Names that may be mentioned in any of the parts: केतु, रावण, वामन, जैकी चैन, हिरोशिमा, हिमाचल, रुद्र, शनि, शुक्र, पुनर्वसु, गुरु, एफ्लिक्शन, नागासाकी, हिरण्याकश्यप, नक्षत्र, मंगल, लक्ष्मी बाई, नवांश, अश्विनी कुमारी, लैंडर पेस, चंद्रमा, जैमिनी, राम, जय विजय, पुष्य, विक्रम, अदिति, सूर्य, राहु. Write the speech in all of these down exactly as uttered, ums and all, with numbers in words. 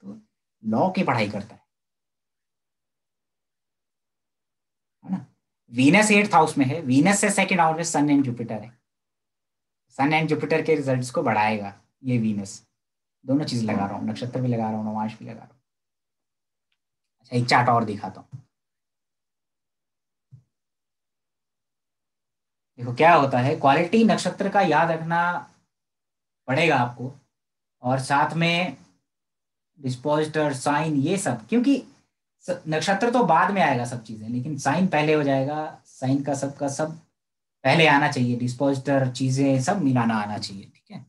तो लॉ की पढ़ाई करता है, है ना। वीनस एट्थ हाउस में है, वीनस से सेकंड हाउस में सन एंड जुपिटर है, सन एंड जुपिटर के रिजल्ट्स को बढ़ाएगा ये वीनस। दोनों चीज लगा रहा हूँ, नक्षत्र भी लगा रहा हूँ, नवांश भी लगा रहा हूँ। अच्छा एक चार्ट और दिखाता हूँ, देखो क्या होता है। क्वालिटी नक्षत्र का याद रखना पड़ेगा आपको, और साथ में डिस्पोजिटर साइन ये सब, क्योंकि नक्षत्र तो बाद में आएगा सब चीजें, लेकिन साइन पहले हो जाएगा। साइन का सब का सब पहले आना चाहिए, डिस्पोजिटर चीजें सब मिलाना आना चाहिए, ठीक है।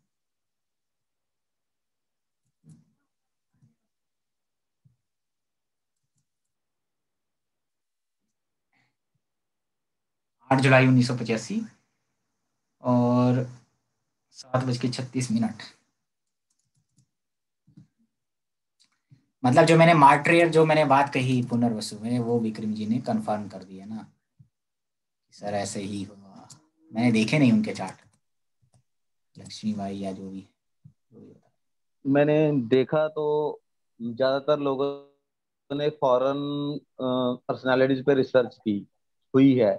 आठ जुलाई उन्नीस सौ पचासी और सात बज के छत्तीस मिनट। मतलब जो मैंने मार्ट्रियर जो मैंने बात कही पुनर्वसु में, वो विक्रम जी ने कंफर्म कर दिया ना, सर ऐसे ही हुआ। मैंने देखे नहीं उनके चार्ट, लक्ष्मी बाई या जो भी, मैंने देखा तो ज्यादातर लोगों ने फॉरेन पर्सनालिटीज पे रिसर्च की हुई है,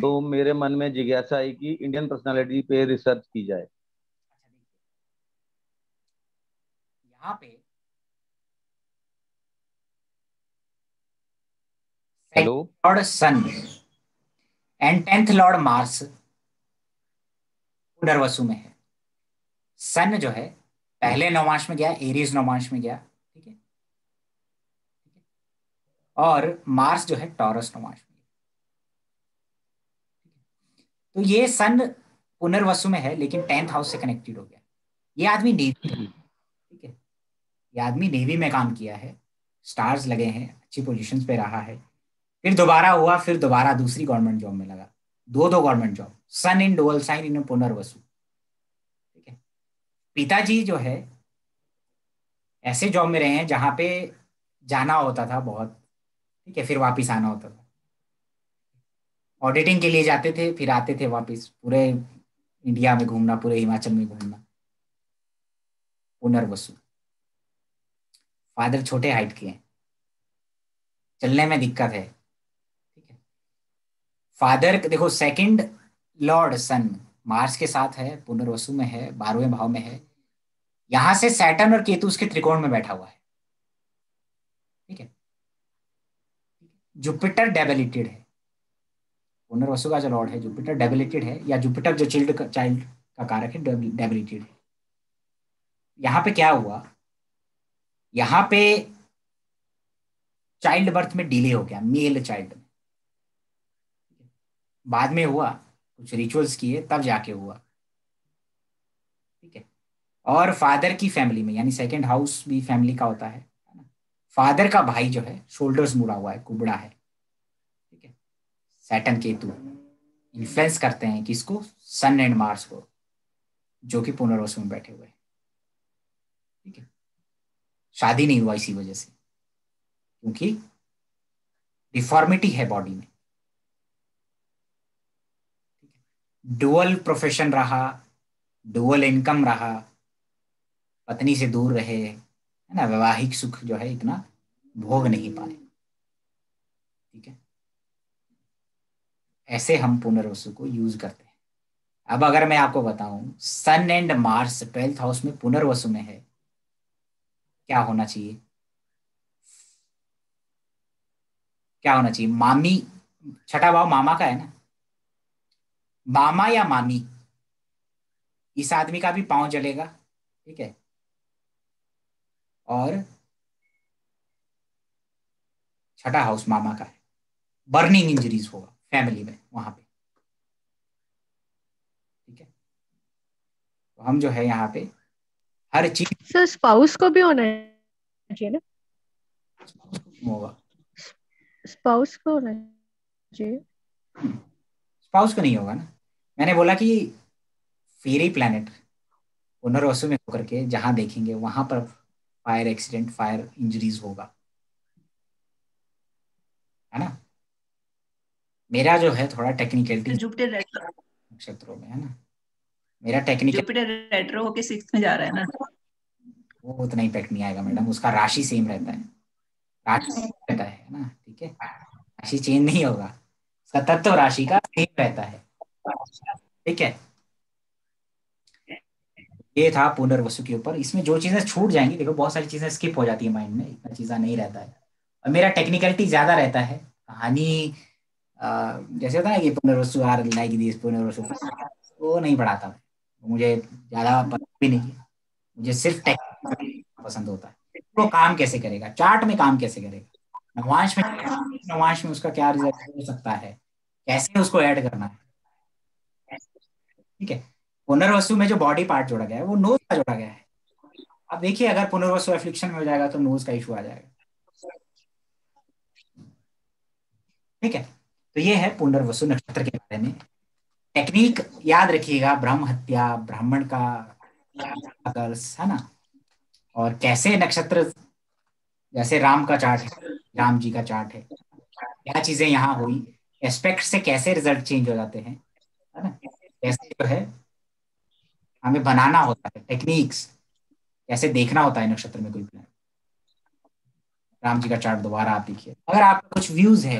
तो मेरे मन में जिज्ञासा है कि इंडियन पर्सनालिटी पे रिसर्च की जाए। यहाँ पे hello lord sun and tenth lord Mars पुनर्वसु में है। सन जो है पहले नवांश में गया, एरीज नवांश में गया, ठीक है, और मार्स जो है टॉरस नवांश। तो ये सन पुनर्वसु में है लेकिन टेंथ हाउस से कनेक्टेड हो गया। ये आदमी नेवी, ठीक है, ये आदमी नेवी में काम किया है, स्टार्स लगे हैं, अच्छी पोजीशंस पे रहा है, फिर दोबारा हुआ, फिर दोबारा दूसरी गवर्नमेंट जॉब में लगा, दो दो government job, sun in dual sign in पुनर्वसु, ठीक है। पिताजी जो है ऐसे जॉब में रहे हैं जहाँ पे जाना होता था बहुत, ठीक है, फिर वापिस आना होता था, ऑडिटिंग के लिए जाते थे, फिर आते थे वापस, पूरे इंडिया में घूमना, पूरे हिमाचल में घूमना। पुनर्वसु, फादर छोटे हाइट के हैं, चलने में दिक्कत है, ठीक है। फादर देखो सेकंड लॉर्ड सन मार्स के साथ है, पुनर्वसु में है, बारहवें भाव में है, यहां से सैटर्न और केतु उसके त्रिकोण में बैठा हुआ है, ठीक है। जुपिटर डेबिलिटेड है, पुनर्वसु का जो लॉर्ड है जुपिटर डेबिलिटेड है, या जुपिटर जो चाइल्ड का चाइल्ड का कारक है डेबिलिटेड है। यहाँ पे क्या हुआ, यहाँ पे चाइल्ड बर्थ में डिले हो गया, मेल चाइल्ड में बाद में हुआ, कुछ रिचुअल्स किए तब जाके हुआ, ठीक है। और फादर की फैमिली में, यानी सेकंड हाउस भी फैमिली का होता है, फादर का भाई जो है शोल्डर्स मुड़ा हुआ है, कुबड़ा है, सैटर्न केतु इन्फ्लुएंस करते हैं किसको, सन एंड मार्स को, जो कि पुनर्वसु में बैठे हुए हैं, ठीक है। शादी नहीं हुआ इसी वजह से, क्योंकि डिफॉर्मिटी है बॉडी में, ठीक है। डुअल प्रोफेशन रहा, डुअल इनकम रहा, पत्नी से दूर रहे, है ना, वैवाहिक सुख जो है इतना भोग नहीं पाए, ठीक है। ऐसे हम पुनर्वसु को यूज करते हैं। अब अगर मैं आपको बताऊं sun and Mars twelfth house में पुनर्वसु में है, क्या होना चाहिए, क्या होना चाहिए, मामी, छठा भाव मामा का है ना, मामा या मामी, इस आदमी का भी पांव जलेगा, ठीक है, और छठा हाउस मामा का है, बर्निंग इंजरीज होगा फैमिली में वहां पे, ठीक है। तो हम जो है यहाँ पे हर चीज, सर स्पाउस को भी होना चाहिए ना, स्पाउस को होगा, स्पाउस को होना चाहिए, स्पाउस को नहीं होगा ना। मैंने बोला कि फेरी प्लैनेट पुनर्वसु में होकर के जहाँ देखेंगे वहां पर फायर एक्सीडेंट, फायर इंजरीज होगा, है ना। मेरा जो है थोड़ा टेक्निकलिटी जुपिटर रेट्रो नक्षत्रों में है ना, मेरा टेक्निकल जुपिटर रेट्रो होके सिक्स्थ में जा रहा है ना, वो उतना इम्पैक्ट नहीं आएगा मैडम, उसका राशि सेम रहता है, राशि सेम रहता है ना, ठीक है, राशि चेंज नहीं होगा, उसका तत्व राशि का सेम रहता है, ठीक है। ये था पुनर्वसु के ऊपर। इसमें जो चीजें छूट जाएंगी, देखो बहुत सारी चीजें स्किप हो जाती है माइंड में, इतना चीजा नहीं रहता है, और मेरा टेक्निकलिटी ज्यादा रहता है, कहानी जैसे होता है ना कि पुनर्वसु are like this पुनर्वसु, वो नहीं पढ़ाता मैं, मुझे ज्यादा पसंद भी नहीं है, मुझे सिर्फ टेक्निक पसंद होता है। वो तो काम कैसे करेगा, चार्ट में काम कैसे करेगा, नवांश में नवांश में उसका क्या रिजल्ट हो सकता है, कैसे उसको ऐड करना है, ठीक है। पुनर्वसु में जो बॉडी पार्ट जोड़ा गया है वो नोज का जोड़ा गया है। अब देखिए अगर पुनर्वसु एफ्लिक्शन में हो जाएगा तो नोज का इशू आ जाएगा, ठीक है। तो ये है पुनर्वसु नक्षत्र के बारे में। टेक्निक याद रखिएगा, ब्रह्म हत्या, ब्राह्मण का आदर्श, है ना, और कैसे नक्षत्र, जैसे राम का चार्ट है, राम जी का चार्ट है, क्या चीजें यहाँ हुई, एस्पेक्ट से कैसे रिजल्ट चेंज हो जाते हैं, है ना, कैसे जो है हमें बनाना होता है, टेक्निक्स कैसे देखना होता है नक्षत्र में कोई प्लान। राम जी का चार्ट दोबारा आप देखिए। अगर आपका कुछ व्यूज है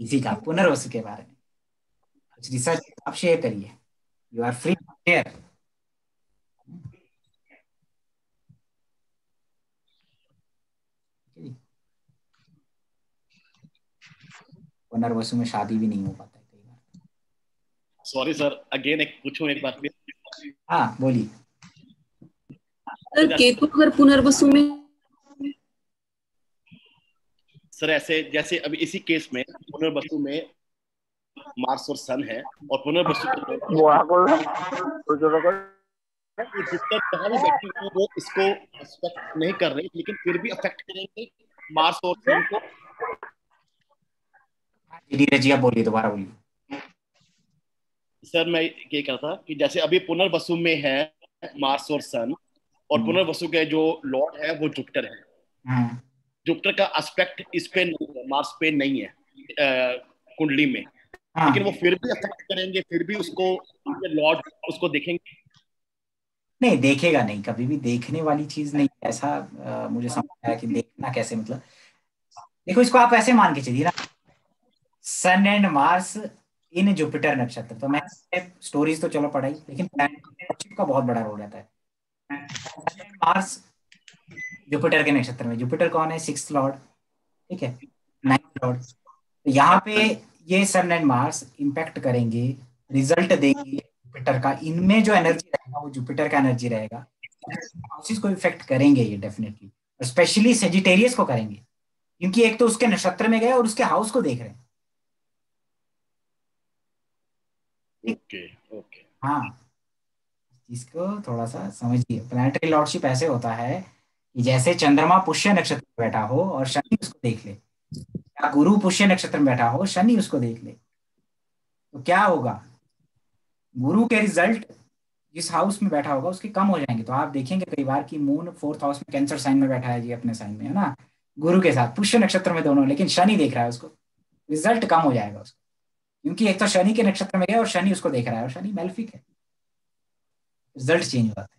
इसी का पुनर्वसु के बारे में, कुछ रिसर्च आप शेयर करिए, you are free to share. पुनर्वसु में शादी भी नहीं हो पाता है कई बार। सॉरी सर, अगेन एक पूछूं एक बात भी। हाँ बोलिए सर। केतु अगर पुनर्वसु में सर ऐसे जैसे अभी इसी केस में पुनर्वसु में मार्स और सन है, और पुनर्वसु वो इसको एक्सपेक्ट नहीं कर रहे, लेकिन फिर भी अफेक्ट करेंगे मार्स और सन को। जी बोलिए, दोबारा बोलिए सर। मैं ये कहता था कि जैसे अभी पुनर्वसु में है मार्स और सन, और पुनर्वसु के जो लॉर्ड है वो जुपिटर है, जुपिटर का एस्पेक्ट इस पे नहीं है, मार्स पे नहीं है कुंडली में, लेकिन वो फिर भी अफेक्ट करेंगे, फिर भी उसको लॉर्ड उसको देखेंगे। नहीं देखेगा, नहीं कभी भी देखने वाली चीज नहीं, ऐसा आ, मुझे समझ आया कि देखना कैसे, मतलब देखो इसको आप ऐसे मान के चलिए ना, sun and Mars in Jupiter नक्षत्र। तो मैं स्टोरीज तो चलो पढ़ाई, लेकिन प्लैनेटशिप का बहुत बड़ा रोल रहता है। मार्स जुपिटर के नक्षत्र में, जुपिटर कौन है, सिक्स्थ लॉर्ड, ठीक है, नाइन्थ लॉर्ड। तो यहाँ पे ये सन एंड मार्स इंपैक्ट करेंगे, रिजल्ट देंगे जुपिटर का, इनमें जो एनर्जी रहेगा वो जुपिटर का एनर्जी रहेगा, हाउसेस को इफेक्ट करेंगे ये डेफिनेटली, स्पेशली सेजिटेरियस को करेंगे, क्योंकि एक तो उसके नक्षत्र में गए और उसके हाउस को देख रहे हैं। ओके ओके, हाँ इसको थोड़ा सा समझिए। प्लैनेटरी लॉर्डशिप ऐसे होता है कि जैसे चंद्रमा पुष्य नक्षत्र में बैठा हो और शनि उसको देख ले, या गुरु पुष्य नक्षत्र में बैठा हो शनि उसको देख ले, तो क्या होगा, गुरु के रिजल्ट जिस हाउस में बैठा होगा उसके कम हो जाएंगे। तो आप देखेंगे कई बार कि मून फोर्थ हाउस में, कैंसर साइन में बैठा है जी, अपने साइन में, है ना, गुरु के साथ पुष्य नक्षत्र में दोनों, लेकिन शनि देख रहा है उसको, रिजल्ट कम हो जाएगा उसको, क्योंकि एक तो शनि के नक्षत्र में गया और शनि उसको देख रहा है, और शनि मेलेफिक है, रिजल्ट चेंज हो जाता है।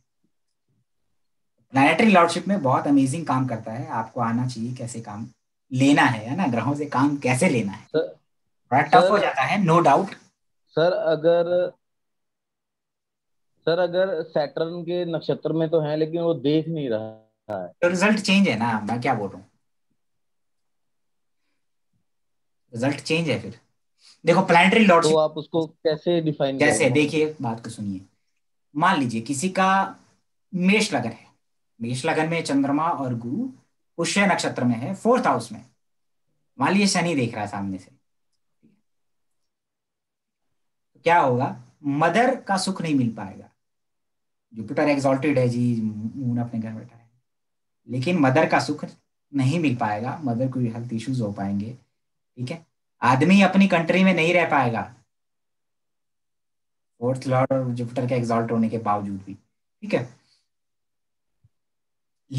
प्लैनेटरी लॉर्डशिप में बहुत अमेजिंग काम करता है, आपको आना चाहिए कैसे काम लेना है, है ना, ग्रहों से काम कैसे लेना है, थोड़ा टफ हो जाता है नो डाउट। सर अगर सर अगर सैटर्न के नक्षत्र में तो है, लेकिन वो देख नहीं रहा है तो रिजल्ट चेंज है ना, मैं क्या बोल रहा हूँ, रिजल्ट चेंज है। फिर देखो प्लैनेटरी लॉर्डशिप तो आप उसको कैसे डिफाइन कैसे, देखिए बात को सुनिए। मान लीजिए किसी का मेष लगन है, मेष लगन में चंद्रमा और गुरु पुष्य नक्षत्र में है, फोर्थ हाउस में, मान लीजिए शनि देख रहा है सामने से, क्या होगा, मदर का सुख नहीं मिल पाएगा। जुपिटर एक्सॉल्टेड है जी, मून अपने घर बैठा है, लेकिन मदर का सुख नहीं मिल पाएगा, मदर को हेल्थ इश्यूज हो पाएंगे, ठीक है, आदमी अपनी कंट्री में नहीं रह पाएगा, फोर्थ लॉर्ड और जुपिटर के एक्सॉल्ट होने के बावजूद भी, ठीक है।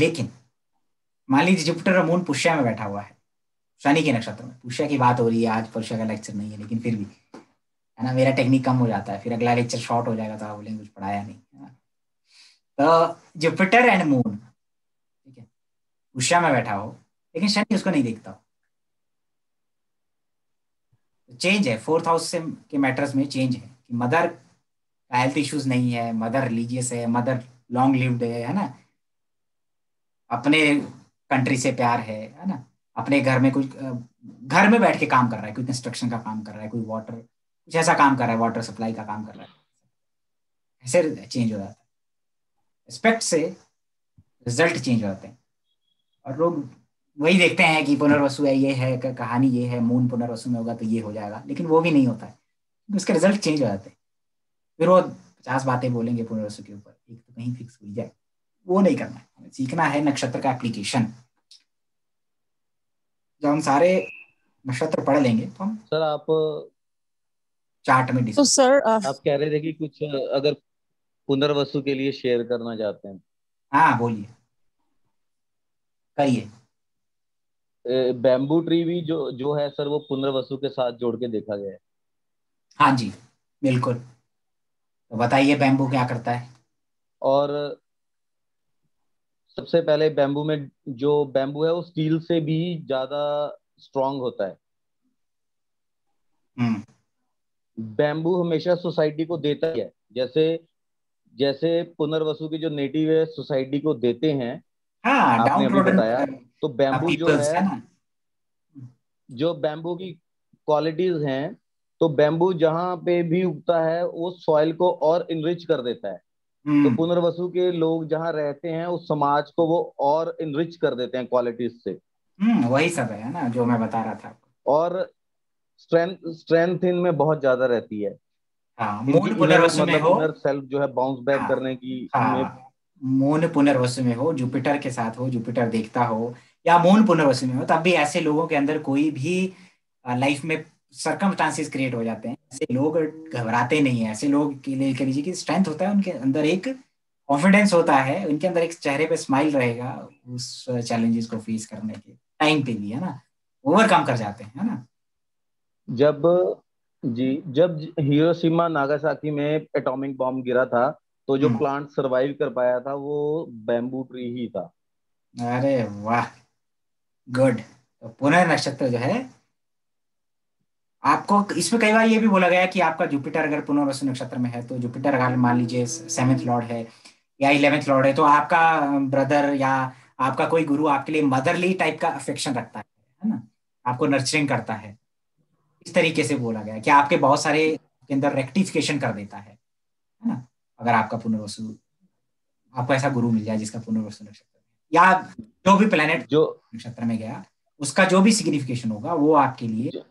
लेकिन मान लीजिए जुपिटर और मून पुष्य में बैठा हुआ है, शनि के नक्षत्र में, पुष्य की बात हो रही है आज, पुष्य का लेक्चर नहीं है, लेकिन फिर भी है ना, मेरा टेक्निक कम हो जाता है, फिर अगला लेक्चर शॉर्ट हो जाएगा, तो आप बोलेंगे कुछ पढ़ाया नहीं, है ना। जुपिटर एंड मून, ठीक है, उषा में बैठा हो, लेकिन शनि उसको नहीं देखता। चेंज है, फोर्थ हाउस से के मैटर्स में चेंज है कि मदर का हेल्थ इश्यूज नहीं है, मदर रिलीजियस है, मदर लॉन्ग लिव्ड है, है ना, अपने कंट्री से प्यार है, है ना, अपने घर में कुछ घर में बैठ के काम कर रहा है, कोई कंस्ट्रक्शन का काम कर रहा है, कोई वाटर कुछ ऐसा काम कर रहा है, वाटर सप्लाई का काम कर रहा है, ऐसे चेंज हो जाता है। एस्पेक्ट से रिजल्ट चेंज हो जाते हैं और लोग वही देखते हैं कि पुनर्वसु है, ये है कहानी, ये है मून पुनर्वसु में होगा तो ये हो जाएगा, लेकिन वो भी नहीं होता है, उसके रिजल्ट चेंज हो जाते हैं। फिर वो पचास बातें बोलेंगे पुनर्वसु के ऊपर, एक तो कहीं फिक्स हो जाए, वो नहीं करना है। हमें सीखना है नक्षत्र का एप्लीकेशन। जब हम सारे नक्षत्र पढ़ लेंगे तो हम सर आप चार्ट में तो सर आप, आप कह रहे थे कि कुछ अगर पुनर्वसु के लिए शेयर करना चाहते हैं। हाँ बोलिए, करिए। बैम्बू ट्री भी जो जो है सर वो पुनर्वसु के साथ जोड़ के देखा गया है। हाँ जी बिल्कुल, तो बताइए बैम्बू क्या करता है। और सबसे पहले बैम्बू में जो बैम्बू है वो स्टील से भी ज्यादा स्ट्रॉन्ग होता है। हम्म, बैम्बू हमेशा सोसाइटी को देता ही है, जैसे जैसे पुनर्वसु की जो नेटिव है सोसाइटी को देते हैं। हाँ, आपने अभी बताया, तो बैम्बू जो है जो बैम्बू की क्वालिटीज हैं, तो बैम्बू जहाँ पे भी उगता है वो सॉइल को और इनरिच कर देता है। तो पुनर्वसु के लोग जहाँ रहते हैं उस समाज को वो और इनरिच कर देते हैं क्वालिटीज से। वही सब है ना जो मैं बता रहा था। और स्ट्रेंथ स्ट्रेंथ इनमें बहुत ज्यादा रहती है। हाँ, मून पुनर्वसु में हो, सेल्फ जो है बाउंस बैक हाँ, करने की हाँ, मून पुनर्वसु में हो, जुपिटर के साथ हो, जुपिटर देखता हो, या मून पुनर्वसु में हो, तब भी ऐसे लोगों के अंदर कोई भी लाइफ में सर्कमस्टांसेस क्रिएट हो जाते हैं। ऐसे लोग घबराते नहीं है, ऐसे लोग के लिए कह लीजिए कि स्ट्रेंथ होता है, उनके अंदर एक कॉन्फिडेंस होता है, उनके अंदर एक चेहरे पे स्माइल रहेगा उस चैलेंजेस को फेस करने के टाइम पे भी, है ना, ओवरकम कर जाते हैं, है ना। जब जी जब हिरोशिमा नागासाकी में एटॉमिक बॉम्ब गिरा था तो जो प्लांट सरवाइव कर पाया था वो बैम्बू ट्री ही था। अरे वाह, गुड। तो पुनः नक्षत्र जो है आपको, इसमें कई बार ये भी बोला गया कि आपका जुपिटर अगर पुनर्वसु नक्षत्र में है तो जुपिटर अगर मान लीजिए सेवेंथ लॉर्ड है या इलेवेंथ लॉर्ड है, तो आपका ब्रदर या आपका कोई गुरु आपके लिए मदरली टाइप का अफेक्शन रखता है, है ना, आपको नर्चरिंग करता है। इस तरीके से बोला गया कि आपके बहुत सारे के अंदर रेक्टिफिकेशन कर देता है, है ना, अगर आपका पुनर्वसु, आपको ऐसा गुरु मिल जाए जिसका पुनर्वसु नक्षत्र या जो भी प्लेनेट जो नक्षत्र में गया उसका जो भी सिग्निफिकेशन होगा वो आपके लिए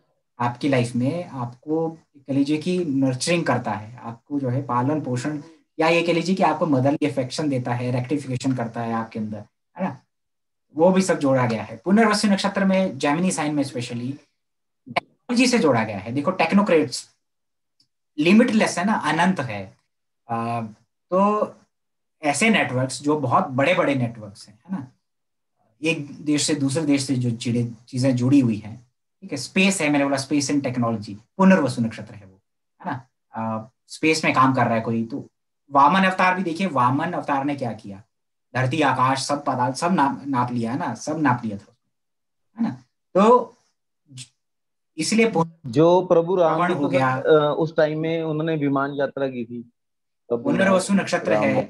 आपकी लाइफ में आपको कह लीजिए कि नर्चरिंग करता है, आपको जो है पालन पोषण या ये कह लीजिए कि आपको मदरली अफेक्शन देता है, रेक्टिफिकेशन करता है आपके अंदर, है ना, वो भी सब जोड़ा गया है पुनर्वसु नक्षत्र में। जैमिनी साइन में स्पेशली जी से जोड़ा गया है। देखो टेक्नोक्रेट्स लिमिटलेस है ना, अनंत है, आ, तो ऐसे नेटवर्क्स जो बहुत बड़े बड़े नेटवर्क्स हैं, है ना, एक देश से दूसरे देश से जो चीजें जुड़ी हुई हैं, ठीक है, स्पेस है, मैंने बोला स्पेस एंड टेक्नोलॉजी, पुनर्वसु नक्षत्र है वो, है ना, आ, स्पेस में काम कर रहा है कोई। तो वामन अवतार भी देखिए, वामन अवतार ने क्या किया, धरती आकाश सब पाताल सब नाप नाप लिया, है ना, सब नाप लिया था, है ना। तो इसलिए जो प्रभु रावण हो गया उस टाइम में उन्होंने विमान यात्रा की थी, तो पुनर्वसु नक्षत्र है,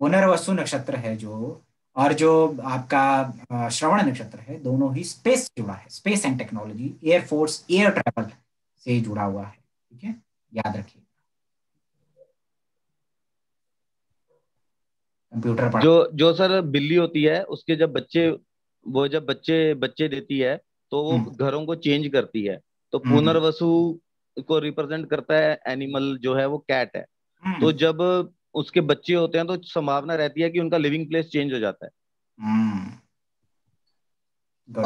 पुनर्वसु नक्षत्र है जो, और जो आपका श्रवण नक्षत्र है, दोनों ही स्पेस से जुड़ा है, space and technology, air force, air travel से जुड़ा हुआ है, ठीक है, याद रखिए। कंप्यूटर पर जो जो सर बिल्ली होती है उसके जब बच्चे वो जब बच्चे बच्चे देती है तो वो घरों को चेंज करती है, तो पुनर्वसु को रिप्रेजेंट करता है एनिमल जो है वो कैट है। तो जब उसके बच्चे होते हैं तो संभावना रहती है कि उनका लिविंग प्लेस चेंज हो जाता है।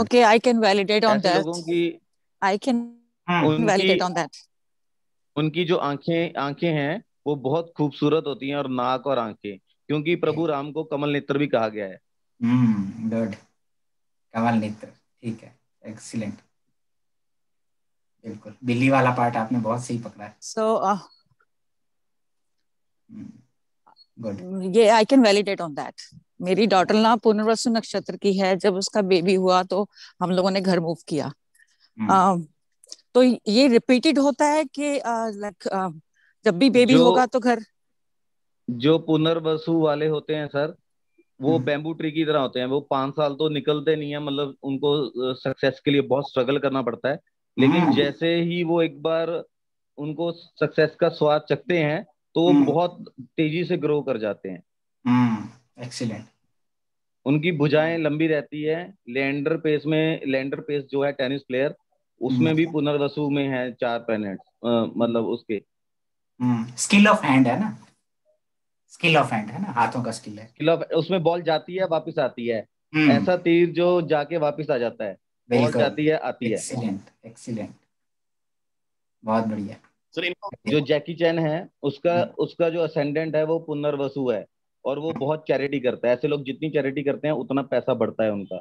Okay, I can validate on that, लोगों की I can validate on that. उनकी जो आंखें आंखें हैं वो बहुत खूबसूरत होती हैं, और नाक और आंखें, क्योंकि प्रभु राम को कमल नेत्र भी कहा गया है। गुड, कमल नेत्र, ठीक है, एक्सीलेंट, बिल्कुल, बिल्ली वाला पार्ट आपने बहुत सही पकड़ा है। सो गुड, ये I can validate on that. मेरी डॉटर ना पुनर्वसु नक्षत्र की है, जब उसका बेबी हुआ तो हम लोगों ने घर मूव किया। hmm. uh, तो ये रिपीटेड होता है कि uh, like, uh, जब भी बेबी होगा तो घर। जो पुनर्वसु वाले होते हैं सर वो बैम्बू ट्री की तरह होते हैं, वो पांच साल तो निकलते नहीं है, मतलब उनको सक्सेस के लिए बहुत स्ट्रगल करना पड़ता है, लेकिन जैसे ही वो एक बार उनको सक्सेस का स्वाद चखते हैं तो वो बहुत तेजी से ग्रो कर जाते हैं। एक्सीलेंट। उनकी भुजाएं लंबी रहती है। लैंडर पेस में, लैंडर पेस जो है टेनिस प्लेयर, उसमें भी पुनर्वसु में है चार प्लैनेट, मतलब उसके स्किल ऑफ हैंड है ना, स्किल ऑफ हैंड है ना, हाथों का स्किल है, स्किल ऑफ, उसमें बॉल जाती है वापस आती है, ऐसा तीर जो जाके वापस आ जाता है, बॉल जाती है आती है। एक्सीलेंट, एक्सीलेंट, बहुत बढ़िया। सर जो जैकी चैन है उसका उसका जो असेंडेंट है वो पुनर्वसु है, और वो बहुत चैरिटी करता है, ऐसे लोग जितनी चैरिटी करते हैं उतना पैसा बढ़ता है उनका।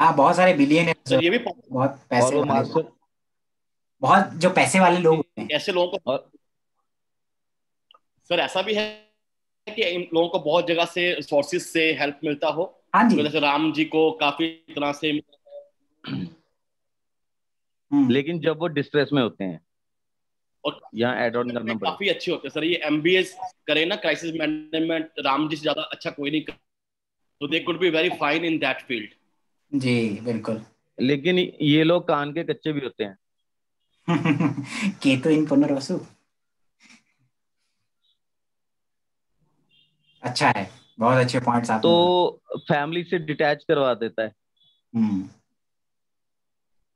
हाँ, बहुत सारे बिलियनर ये भी बहुत पैसे, बहुत जो पैसे वाले लोग ऐसे लोगों को। सर ऐसा भी है कि इन लोगों को बहुत जगह से सोर्सेज से हेल्प मिलता हो। हाँ जी, जैसे राम जी को काफी तरह से, लेकिन जब वो डिस्ट्रेस में होते हैं और यहाँ ऐड ऑन करना पड़ता है, काफी अच्छे होते हैं सर ये एमबीए करें ना, क्राइसिस मैनेजमेंट, राम जी से ज्यादा अच्छा कोई नहीं कर, तो they could be very fine in that field. जी बिल्कुल, लेकिन ये लोग कान के कच्चे भी होते हैं। केतु इन पुनर्वसु अच्छा है, बहुत अच्छे पॉइंट्स आपने, तो फैमिली से डिटैच करवा देता है। हम्म,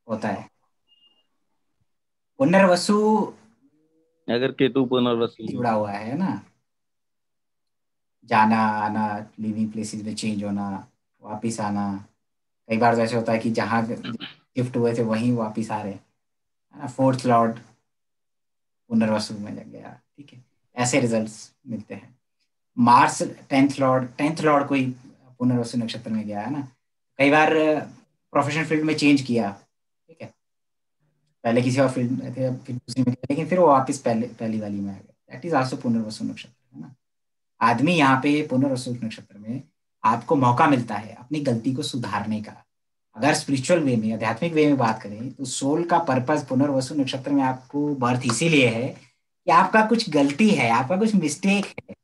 होता है पुनर्वसु अगर केतु पुनर्वसु जुड़ा हुआ है ना, जाना आना, लिविंग प्लेसेस में चेंज होना, वापस आना। कई बार ऐसे होता है कि जहाँ शिफ्ट हुए थे वहीं वापस आ रहे हैं, फोर्थ लॉर्ड पुनर्वसु में लग गया, ठीक है, ऐसे रिजल्ट्स मिलते हैं। Mars tenth lord, tenth lord कोई पुनर्वसु नक्षत्र में गया है ना, कई बार प्रोफेशनल फील्ड में चेंज किया, ठीक है, पहले किसी और फील्ड में थे फिर दूसरी में, लेकिन फिर वो वापस पहले पहली वाली में आ गया, दैट इज आल्सो पुनर्वसु नक्षत्र है ना। आदमी यहाँ पे पुनर्वसु नक्षत्र में आपको मौका मिलता है अपनी गलती को सुधारने का। अगर स्पिरिचुअल वे में, आध्यात्मिक वे में बात करें तो सोल का पर्पज पुनर्वसु नक्षत्र में आपको बर्थ इसीलिए है कि आपका कुछ गलती है, आपका कुछ मिस्टेक है,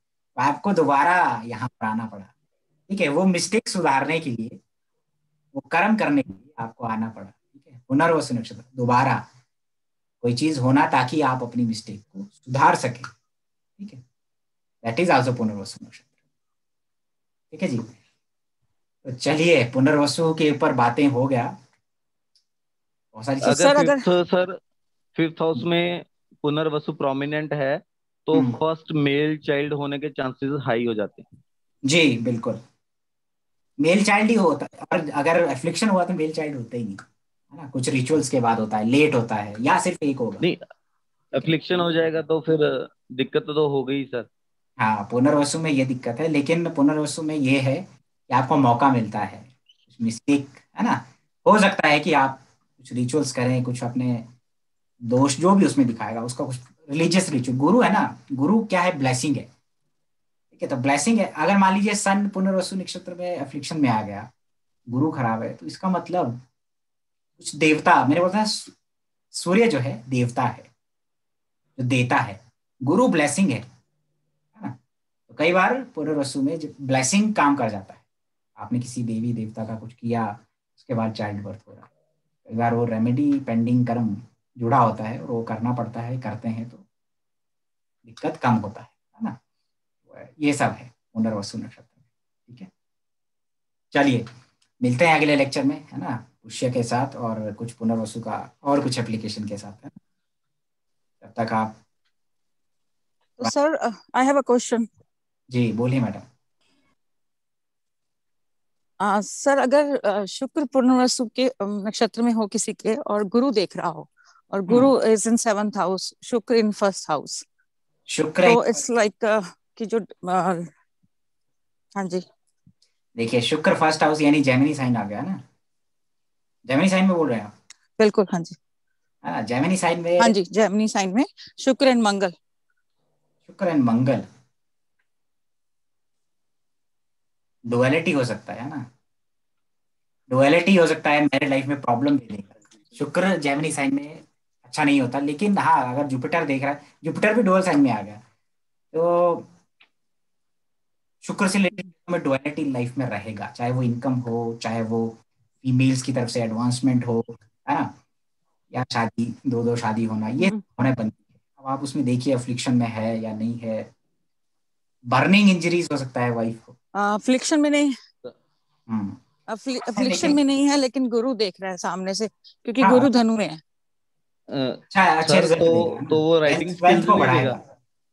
आपको दोबारा यहाँ पर आना पड़ा, ठीक है, वो मिस्टेक सुधारने के लिए, वो कर्म करने के लिए आपको आना पड़ा, ठीक है, पुनर्वसु नक्षत्र, दोबारा कोई चीज होना ताकि आप अपनी मिस्टेक को सुधार सके, ठीक है, दैट इज आल्सो पुनर्वसु नक्षत्र, ठीक है जी। तो चलिए पुनर्वसु के ऊपर बातें हो गया बहुत सारी। सर अगर सर फिफ्थ हाउस में पुनर्वसु प्रोमिनेंट है तो फर्स्ट मेल चाइल्ड होने के चांसेस हाई हो जाते हैं। जी बिल्कुल, मेल चाइल्ड ही होता है, और अगर एफ्लिक्शन हुआ तो मेल चाइल्ड होता ही नहीं है ना, कुछ रिचुअल्स के बाद होता है, लेट होता है, या सिर्फ एक होगा नहीं, एफ्लिक्शन हो जाएगा तो फिर दिक्कत तो हो गई सर। हाँ, पुनर्वसु में ये दिक्कत है, लेकिन पुनर्वसु में ये है कि आपको मौका मिलता है, मिस्टेक है ना, हो सकता है कि आप कुछ रिचुअल्स करें, कुछ अपने दोष जो भी उसमें दिखाएगा उसका कुछ रिलीजियस रिचुअल, गुरु है ना, गुरु क्या है, ब्लेसिंग है, ठीक है, तो ब्लेसिंग है। अगर मान लीजिए सन पुनर्वसु नक्षत्र में एफ्लिक्शन में आ गया, गुरु खराब है, तो इसका मतलब कुछ देवता, मेरे बोलते हैं सूर्य जो है देवता है जो देता है, गुरु ब्लेसिंग है ना, तो कई बार पुनर्वसु में ब्लेसिंग काम कर जाता है, आपने किसी देवी देवता का कुछ किया उसके बाद चाइल्ड बर्थ हो रहा है, कई बार वो रेमेडी पेंडिंग कर्म जुड़ा होता है और वो करना पड़ता है, करते हैं तो दिक्कत कम होता है, है ना, ये सब है पुनर्वसु नक्षत्र में, ठीक है। चलिए मिलते हैं अगले लेक्चर में है ना, पुष्य के साथ और कुछ पुनर्वसु का और कुछ एप्लीकेशन के साथ, है ना, तब तक आप। Sir I have a question. जी बोलिए मैडम। आ, सर अगर शुक्र पुनर्वसु के नक्षत्र में हो किसी के और गुरु देख रहा हो, और गुरु इज इन सेवंथ हाउस, शुक्र इन फर्स्ट हाउस, शुक्र तो इट्स लाइक कि जो uh, हाँ जी देखिए शुक्र फर्स्ट हाउस यानी जैमिनी साइन आ गया ना, जैमिनी साइन में बोल रहे हैं आप? बिल्कुल हाँ जी, हाँ जैमिनी साइन में, हाँ जी जैमिनी साइन में शुक्र एंड मंगल, शुक्र एंड मंगल, डुअलिटी हो सकता है ना, डुअलिटी हो सकता है मैरिड लाइफ में प्रॉब्लम दे देगा। शुक्र जैमिनी साइन में अच्छा नहीं होता, लेकिन हाँ अगर जुपिटर देख रहा है, जुपिटर भी डुअल साइन में आ गया तो शुक्र से रिलेटेड डुअलिटी लाइफ में रहेगा, चाहे वो इनकम हो, चाहे वो फीमेल्स की तरफ से एडवांसमेंट हो, है ना, या शादी, दो दो शादी होना, ये होने बनती है। अब आप उसमें देखिए अफ्लिक्शन में है या नहीं है। बर्निंग इंजरीज हो सकता है वाइफ को, अफ्लिक्शन में नहीं, अफ्लिक्शन में नहीं है, लेकिन गुरु देख रहा है सामने से, क्योंकि हाँ, गुरु धनु में है। अच्छा अच्छे रिजल्ट तो, तो वो राइटिंग स्किल्स को बढ़ाएगा।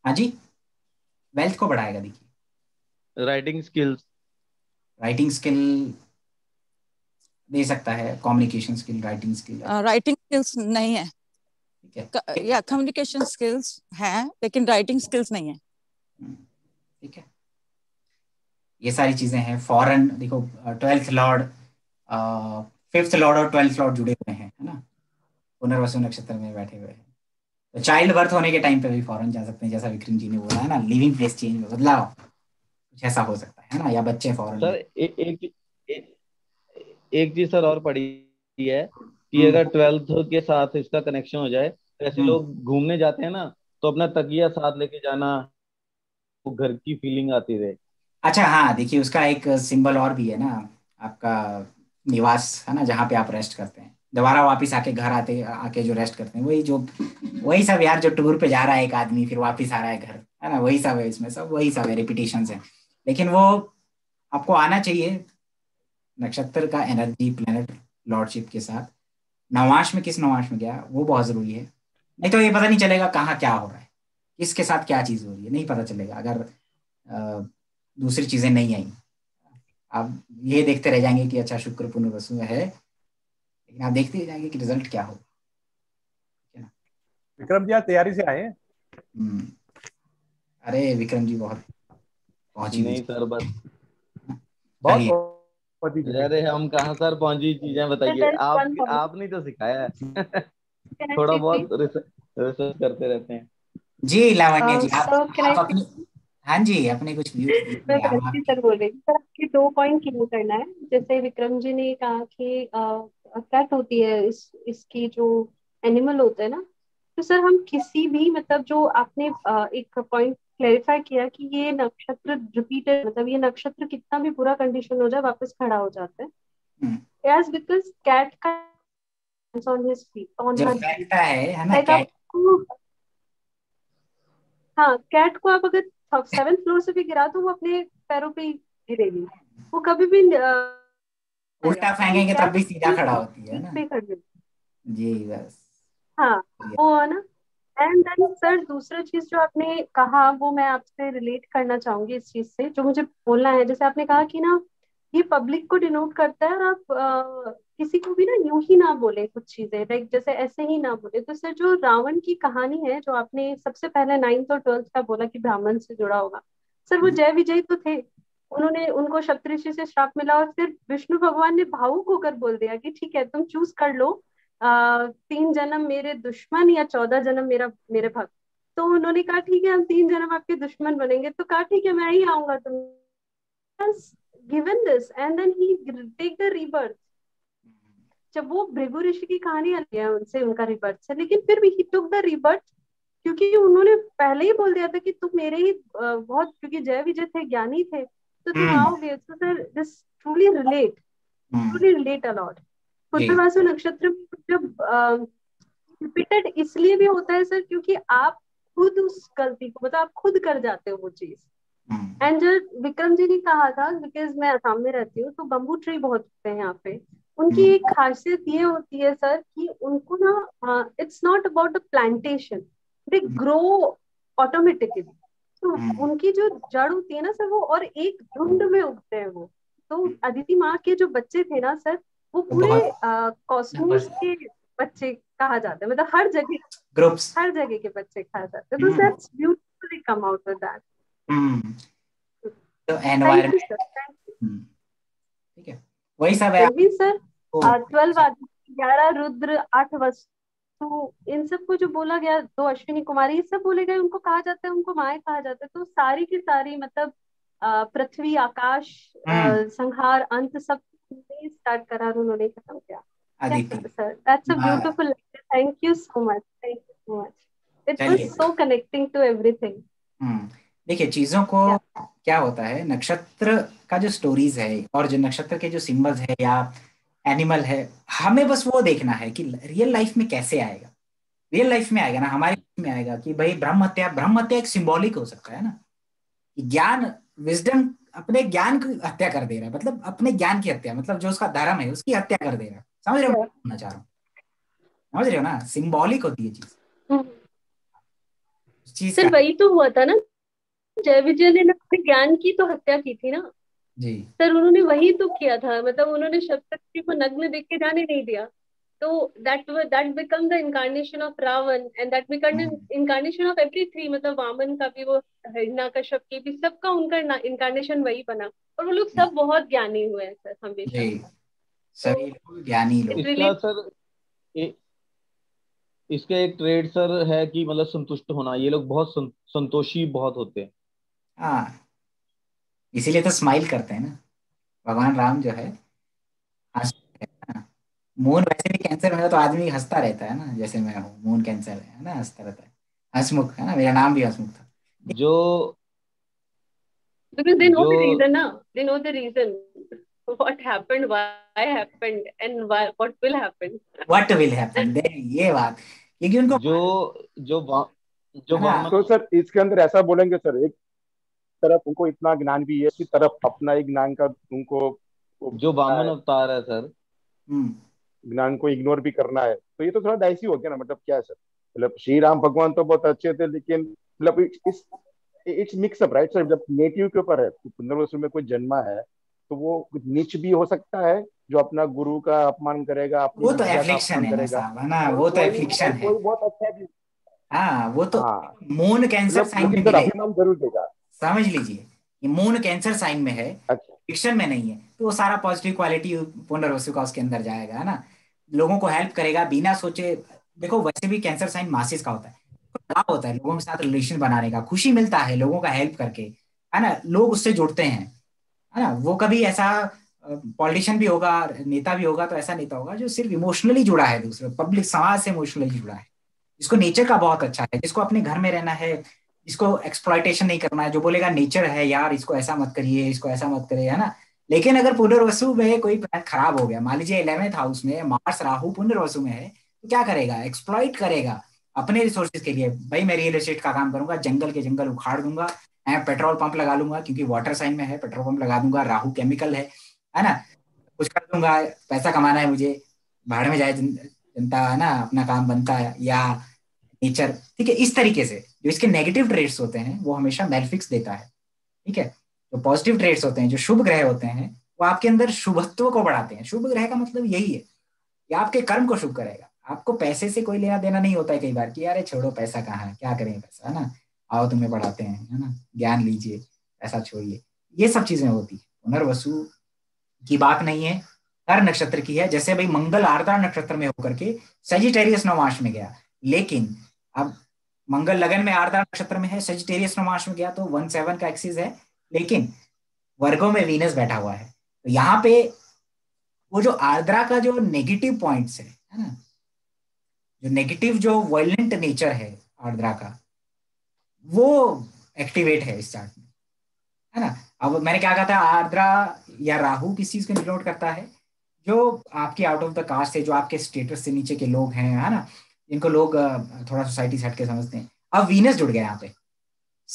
हां जी, वेल्थ को बढ़ाएगा। देखिए राइटिंग स्किल्स, राइटिंग स्किल दे सकता है, communication skill, writing skill, writing skills नहीं है, ठीक है, या कम्युनिकेशन स्किल्स है लेकिन राइटिंग स्किल्स नहीं है, ठीक है, ये सारी चीजें हैं। फॉरेन देखो, ट्वेल्थ लॉर्ड, फिफ्थ लॉर्ड और ट्वेल्थ लॉर्ड जुड़े हुए हैं, है ना, पुनर्वसु नक्षत्र में बैठे हुए हैं, तो चाइल्ड बर्थ होने के टाइम पे भी फॉरेन जा सकते हैं, जैसा विक्रम जी ने बोला है ना, लिविंग प्लेस चेंज में बदलाव, कुछ ऐसा हो सकता है ना, या बच्चे फॉरेन। सर एक एक एक चीज सर और पड़ी है कि अगर ट्वेल्थ के साथ इसका कनेक्शन हो जाए, ऐसे लोग घूमने जाते हैं ना तो अपना तकिया साथ लेके जाना, वो घर की फीलिंग आती रहे। अच्छा हाँ, देखिए उसका एक सिंबल और भी है ना, आपका निवास है ना, जहाँ पे आप रेस्ट करते हैं, दोबारा वापिस आके घर आते आके जो रेस्ट करते हैं, वही जो वही सब यार, जो टूर पे जा रहा है एक आदमी फिर वापिस आ रहा है घर, है ना, वही सब है इसमें, सब वही सब है, रिपीटेशन है, लेकिन वो आपको आना चाहिए नक्षत्र का एनर्जी प्लेनेट लॉर्डशिप के साथ। नवांश में किस नवांश में गया वो बहुत जरूरी है, नहीं तो ये पता नहीं चलेगा कहाँ क्या हो रहा है, इसके साथ क्या चीज हो रही है, नहीं पता चलेगा अगर आ, दूसरी चीजें नहीं आई। आप ये देखते रह जाएंगे कि अच्छा शुक्र पुनर्वसु है, लेकिन आप देखते रह जाएंगे कि रिजल्ट क्या होगा। विक्रम जी तैयारी से आए हैं? अरे विक्रम जी बहुत पहुंची नहीं सर, बस बहुत अरे हम कहाँ सर पहुंची, चीजें बताइए आप, आपने तो सिखाया है। थोड़ा बहुत रिसर्च करते रहते हैं जी लावण्या जी। आप, आप अपनी, हाँ जी अपने कुछ सर बोल रहे हैं सर, आपके दो पॉइंट क्लियर करना है। जैसे विक्रम जी ने कहा कि कैट होती है, इस इसकी जो एनिमल होता है ना, तो सर हम किसी भी मतलब जो आपने एक पॉइंट क्लैरिफाई किया कि ये नक्षत्र रिपीटेड, मतलब ये नक्षत्र कितना भी बुरा कंडीशन हो जाए वापस खड़ा हो जाता है, यस बिकॉज़ कैट का ऑन हिज फीट ऑन है ना, कैट को, हाँ कैट को आप अगर सेवेंथ फ्लोर से भी गिरा तो वो अपने पैरों पे गिरेगी, वो कभी भी उल्टा फेंकेंगे तब भी सीधा खड़ा होती है ना जी, बस हाँ वो है ना। एंड देन सर दूसरा चीज जो आपने कहा वो मैं आपसे रिलेट करना चाहूंगी इस चीज से, जो मुझे बोलना है। जैसे आपने कहा कि ना ये पब्लिक को डिनोट करता है और आप आ, किसी को भी ना यूं ही ना बोले कुछ चीजें, लाइक जैसे ऐसे ही ना बोले। तो सर जो रावण की कहानी है, जो आपने सबसे पहले नाइन्थ और ट्वेल्थ का बोला कि ब्राह्मण से जुड़ा होगा, सर वो जय विजय तो थे, उन्होंने उनको शप्त ऋषि से श्राप मिला और फिर विष्णु भगवान ने भावुक होकर बोल दिया कि ठीक है तुम चूज कर लो, आ, तीन जन्म मेरे दुश्मन या चौदह जन्म मेरा मेरे भक्त। तो उन्होंने कहा ठीक है हम तीन जन्म आपके दुश्मन बनेंगे, तो कहा ठीक है मैं ही आऊंगा तुम, given this and then he take the rebirth. जब वो भृगु ऋषि की कहानी आती है उनसे, उनका रिबर्थ से, लेकिन फिर भी ही टुक द रिबर्थ, क्योंकि उन्होंने पहले ही बोल दिया था कि तुम मेरे ही बहुत, क्योंकि जय विजय थे, ज्ञानी थे, तो तुम आओगे। So sir this truly relate truly relate a lot. पुनर्वसु नक्षत्र में जब रिपीटेड इसलिए भी होता है सर क्योंकि आप खुद उस गलती को, मतलब आप खुद कर जाते हो वो चीज। एंड जब विक्रम जी ने कहा था, बिकॉज मैं असम में रहती हूँ तो बम्बू ट्री बहुत होते हैं यहाँ पे, उनकी एक खासियत ये होती है सर कि उनको ना it's not about a plantation, they grow automatically. तो उनकी जो जड़ होती है ना सर वो, और एक झुंड में उगते हैं वो। तो अदिति माँ के जो बच्चे थे ना सर, वो पूरे कॉस्मोस के बच्चे कहा जाते हैं, मतलब हर जगह ग्रुप्स, हर जगह के बच्चे कहा जाते हैं। तो sir beautifully come out of that. तो एनवायरनमेंट ठीक है वही सब है सर। ट्वेल्व ग्यारह रुद्र, आठ वस्तु, इन सब को जो बोला गया, दो अश्विनी कुमारी, ये सब बोले गए, उनको कहा जाता है, उनको माए कहा जाता है। तो सारी की सारी मतलब पृथ्वी, आकाश, संहार, अंत सब स्टार्ट करा और उन्होंने खत्म किया। Sir that's a beautiful lecture, thank you so much, thank you so much, it was so connecting to everything. Hmm, देखिए चीजों को yeah. क्या होता है, नक्षत्र का जो स्टोरीज है और जो नक्षत्र के जो सिंबल्स है या एनिमल है, हमें बस वो देखना है कि रियल लाइफ में कैसे आएगा। रियल लाइफ में आएगा ना, हमारे लाइफ में आएगा कि भाई ब्रह्म हत्या, ब्रह्म हत्या एक सिंबॉलिक हो सकता है ना, ज्ञान विजडम अपने ज्ञान की हत्या कर दे रहा है, मतलब अपने ज्ञान की हत्या, मतलब जो उसका धर्म है उसकी हत्या कर दे रहा है। समझ रहे हो ना, चाह रहा हूँ समझ रहे हो ना, सिंबॉलिक होती है चीज। चीज सर वही तो हुआ था ना, जय विजय ने अपने ज्ञान की तो हत्या की थी ना जी सर, उन्होंने वही तो किया था, मतलब उन्होंने शक्ति को नग्न देख के जाने नहीं दिया, तो that that become the incarnation of Ravan and that become the incarnation of every three, मतलब वामन का भी, वो हिरण्याकश्यप की भी, सबका उनका incarnation वही बना, और वो लोग सब बहुत ज्ञानी हुए हैं सर, हमेशा सभी लोग ज्ञानी लोग। इसका सर ए, इसका एक ट्रेड सर है कि मतलब संतुष्ट होना, ये लोग बहुत सं, संतोषी बहुत होते हैं। हाँ, इसीलिए तो स्माइल करते हैं ना, भगवान राम जो है मून, वैसे भी कैंसर में तो आदमी हंसता रहता है ना, जैसे मैं हूँ, मून कैंसर है ना, हंसता रहता है, हंसमुख है ना, मेरा नाम भी हंसमुख था। जो because they know the reason ना, they know the reason what happened, why happened and why, what will happen, what will happen, ये बात, क्योंकि उनको जो जो जो तो सर इसके अंदर ऐसा बोलेंगे सर, एक तरफ उनको इतना ज्ञान भी है, इसी तरफ अपना ही ज्ञान का उनको जो वामन अवतार है सर, ज्ञान को इग्नोर भी करना है, तो ये तो थोड़ा डाइसी हो गया ना, मतलब क्या है सर, मतलब श्री राम भगवान तो बहुत अच्छे थे, लेकिन मतलब it's it's mix up right sir, जब नेटिव के ऊपर है, पुनर्वसु में कोई जन्मा है तो वो नीच भी हो सकता है, जो अपना गुरु का अपमान करेगा, वो तो एफ्लिक्शन है ना, वो तो एफ्लिक्शन है, बहुत अच्छा भी, हाँ वो तो मून कैंसर साइन में जरूर देगा, समझ लीजिए मून कैंसर साइन में है, फिक्शन में नहीं है, तो वो सारा पॉजिटिव क्वालिटी पुनर्वसु का उसके अंदर जाएगा, है ना, लोगों को हेल्प करेगा बिना सोचे। देखो वैसे भी कैंसर साइन मासिस का होता है, बड़ा होता है, लोगों के साथ रिलेशन बनाने का खुशी मिलता है, लोगों का हेल्प करके, है ना, लोग उससे जुड़ते हैं, है ना, वो कभी ऐसा पॉलिटिशियन भी होगा, नेता भी होगा, तो ऐसा नेता होगा जो सिर्फ इमोशनली जुड़ा है दूसरे पब्लिक समाज से, इमोशनली जुड़ा है, जिसको नेचर का बहुत अच्छा है, जिसको अपने घर में रहना है, इसको एक्सप्लॉयटेशन नहीं करना है, जो बोलेगा नेचर है यार इसको ऐसा मत करिए, इसको ऐसा मत करिए, है ना। लेकिन अगर पुनर्वसु में कोई प्लान खराब हो गया, मान लीजिए इलेवेंथ हाउस में मार्स राहु पुनर्वसु में है, तो क्या करेगा, एक्सप्लॉइट करेगा अपने रिसोर्सेज के लिए, भाई मैं रियल एस्टेट का काम करूंगा, जंगल के जंगल उखाड़ दूंगा, पेट्रोल पंप लगा लूंगा, क्योंकि वाटर साइन में है, पेट्रोल पंप लगा दूंगा, राहु केमिकल है, है ना, कुछ कर दूंगा, पैसा कमाना है मुझे, भाड़ में जाए जनता, है ना, अपना काम बनता है या नेचर, ठीक है। इस तरीके से जो इसके नेगेटिव ट्रेड्स होते हैं वो हमेशा मेलफिक्स देता है, ठीक है। जो पॉजिटिव ट्रेड्स होते हैं, जो शुभ ग्रह होते हैं, वो आपके अंदर शुभत्व को बढ़ाते हैं। शुभ ग्रह का मतलब यही है कि आपके कर्म को शुभ करेगा। आपको पैसे से कोई लेना देना नहीं होता है कई बार कि यार छोड़ो पैसा कहाँ है, क्या करें पैसा, है ना, आओ तुम्हें बढ़ाते हैं, है ना, ज्ञान लीजिए, पैसा छोड़िए, ये सब चीजें होती है। पुनर्वसु की बात नहीं है, हर नक्षत्र की है। जैसे भाई मंगल आर्द्रा नक्षत्र में होकर के सजिटेरियस नवांश में गया, लेकिन अब मंगल लगन में आर्द्रा नक्षत्र में है, सजिटेरियस नवांश में गया, तो वन सेवन का एक्सिस है, लेकिन वर्गों में वीनस बैठा हुआ है। तो यहाँ पे वो जो आर्द्रा का जो नेगेटिव पॉइंट्स है, है ना, जो नेगेटिव जो वायलेंट नेचर है आर्द्रा का, वो एक्टिवेट है इस चार्ट में, है ना। अब मैंने क्या कहा था, आर्द्रा या राहु किस चीज को डिनोट करता है, जो आपकी आउट ऑफ द कास्ट है, जो आपके स्टेटस से नीचे के लोग हैं, है ना, इनको लोग थोड़ा सोसाइटी से हटके समझते हैं। अब वीनस जुड़ गया यहाँ पे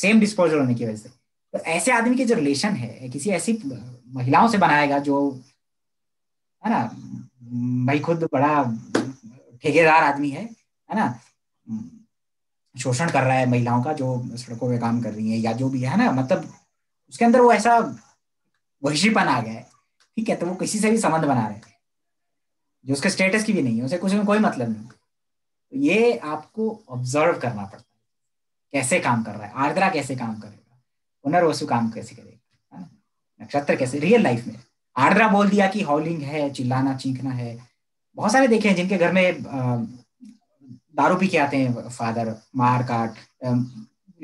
सेम डिस्पोजल होने की वजह से, तो ऐसे आदमी के जो रिलेशन है किसी ऐसी महिलाओं से बनाएगा जो, है ना, भाई खुद बड़ा ठेकेदार आदमी है, है ना, शोषण कर रहा है महिलाओं का, जो सड़कों पे काम कर रही है या जो भी है ना, मतलब उसके अंदर वो ऐसा वहशीपन आ गया है, ठीक है। तो वो किसी से भी संबंध बना रहे हैं जो उसके स्टेटस की भी नहीं है, उसे कुछ में कोई मतलब नहीं। ये आपको ऑब्जर्व करना पड़ता है, कैसे काम कर रहा है आर्द्रा, कैसे काम करेगा पुनर्वसु, काम कैसे करेगा, है ना, नक्षत्र कैसे रियल लाइफ में। आर्द्रा बोल दिया कि हॉलिंग है, चिल्लाना चीखना है, बहुत सारे देखे हैं जिनके घर में दारू पी के आते हैं फादर, मार काट,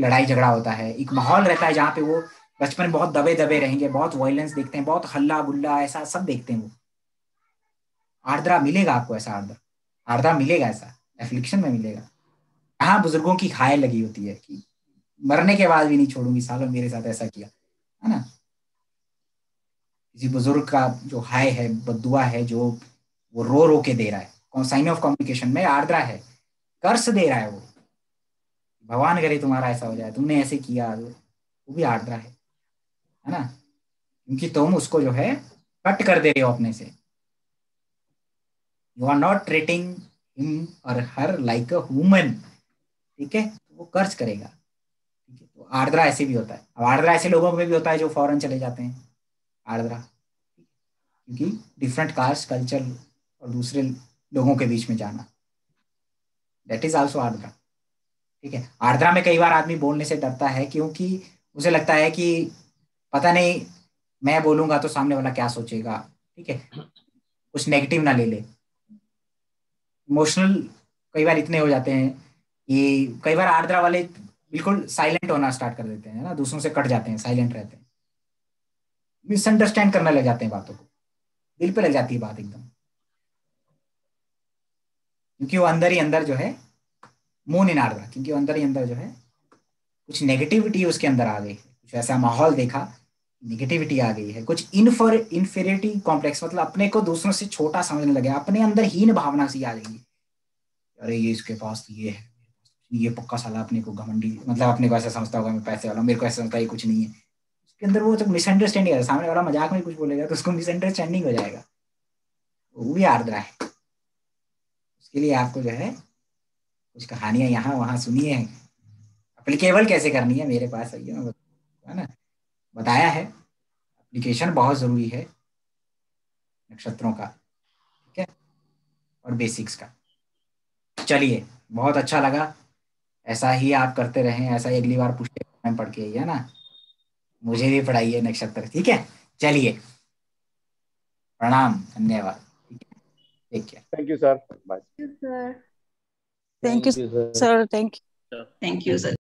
लड़ाई झगड़ा होता है, एक माहौल रहता है जहाँ पे वो बचपन में बहुत दबे दबे रहेंगे, बहुत वायलेंस देखते हैं, बहुत हल्ला गुल्ला ऐसा सब देखते हैं वो। आर्द्रा मिलेगा आपको ऐसा, आर्द्रा आर्द्रा मिलेगा ऐसा, एफ्लिक्शन में मिलेगा। यहाँ बुजुर्गों की खाय लगी होती है कि मरने के बाद भी नहीं छोड़ूंगी, सालों मेरे साथ ऐसा किया है ना। किसी बुजुर्ग का जो हाय है, बद्दुआ है, जो वो रो रो के दे रहा है, साइन ऑफ कॉम्प्लिकेशन में आर्द्रा है, कर्स दे रहा है वो, भगवान करे तुम्हारा ऐसा हो जाए, तुमने ऐसे किया, वो भी आर्द्रा है है ना, क्योंकि तुम उसको जो है कट कर दे रहे हो अपने से। You are not treating him और हर लाइक अ ह्यूमन, ठीक है, वो कर्स करेगा। आर्द्रा ऐसे भी होता है। अब आर्द्रा ऐसे लोगों में भी होता है जो फॉरेन चले जाते हैं, आर्द्रा, क्योंकि डिफरेंट कास्ट कल्चर और दूसरे लोगों के बीच में जाना, दैट इज आल्सो आर्द्रा, ठीक है। आर्द्रा में कई बार आदमी बोलने से डरता है क्योंकि उसे लगता है कि पता नहीं मैं बोलूंगा तो सामने वाला क्या सोचेगा, ठीक है, कुछ नेगेटिव ना ले ले। इमोशनल कई बार इतने हो जाते हैं कि कई बार आर्द्रा वाले बिल्कुल साइलेंट होना स्टार्ट कर देते हैं ना, दूसरों से कट जाते हैं, साइलेंट रहते हैं, मिसअंडरस्टैंड करने लग जाते हैं बातों को, दिल पे लग जाती है बात एकदम, क्योंकि वो अंदर ही अंदर जो है मून इन आर्द्रा, क्योंकि वो अंदर ही अंदर जो है कुछ नेगेटिविटी उसके अंदर आ गई है, कुछ ऐसा माहौल देखा, नेगेटिविटी आ गई है, कुछ इनफर इन्फीरियरिटी कॉम्प्लेक्स, मतलब अपने को दूसरों से छोटा समझने लगे, अपने अंदर हीन भावना सी आ जाएगी, अरे ये इसके पास ये है, ये पक्का साला अपने को घमंडी, मतलब अपने को ऐसा समझता होगा मैं पैसे वाला हूँ, मेरे को ऐसा समझता है ये कुछ नहीं है, उसके अंदर वो जब मिसअंडरस्टैंडिंग है, सामने वाला मजाक में कुछ बोलेगा तो उसको मिसअंडरस्टैंडिंग हो जाएगा, वो भी आर्द्रा है। उसके लिए आपको जो है कुछ कहानियाँ यहाँ वहाँ सुनिए, अप्लीकेबल कैसे करनी है मेरे पास आइए, मैं है ना बताया है, अप्लीकेशन बहुत ज़रूरी है नक्षत्रों का, ठीक है, और बेसिक्स का। चलिए, बहुत अच्छा लगा, ऐसा ही आप करते रहें, ऐसा ही अगली बार पूछते हैं पढ़ के, है ना, मुझे भी पढ़ाइए नक्षत्र, ठीक है। चलिए, प्रणाम, धन्यवाद, ठीक है, thank you sir. Bye. Thank you, sir. Thank you, sir. Thank you, sir.